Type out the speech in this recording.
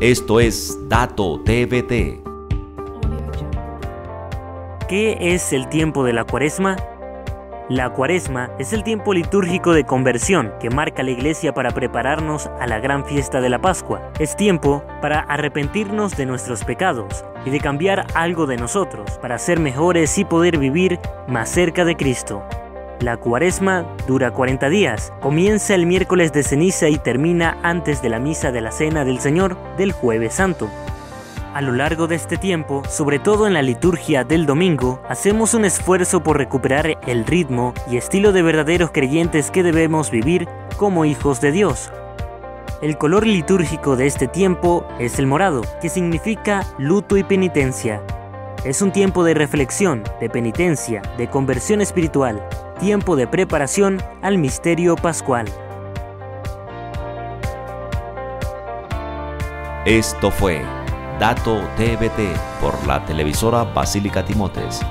Esto es Dato TBT. ¿Qué es el tiempo de la Cuaresma? La Cuaresma es el tiempo litúrgico de conversión que marca la Iglesia para prepararnos a la gran fiesta de la Pascua. Es tiempo para arrepentirnos de nuestros pecados y de cambiar algo de nosotros para ser mejores y poder vivir más cerca de Cristo. La Cuaresma dura 40 días, comienza el miércoles de ceniza y termina antes de la misa de la Cena del Señor del Jueves Santo. A lo largo de este tiempo, sobre todo en la liturgia del domingo, hacemos un esfuerzo por recuperar el ritmo y estilo de verdaderos creyentes que debemos vivir como hijos de Dios. El color litúrgico de este tiempo es el morado, que significa luto y penitencia. Es un tiempo de reflexión, de penitencia, de conversión espiritual, tiempo de preparación al misterio pascual. Esto fue Dato TVT por la televisora Basílica Timotes.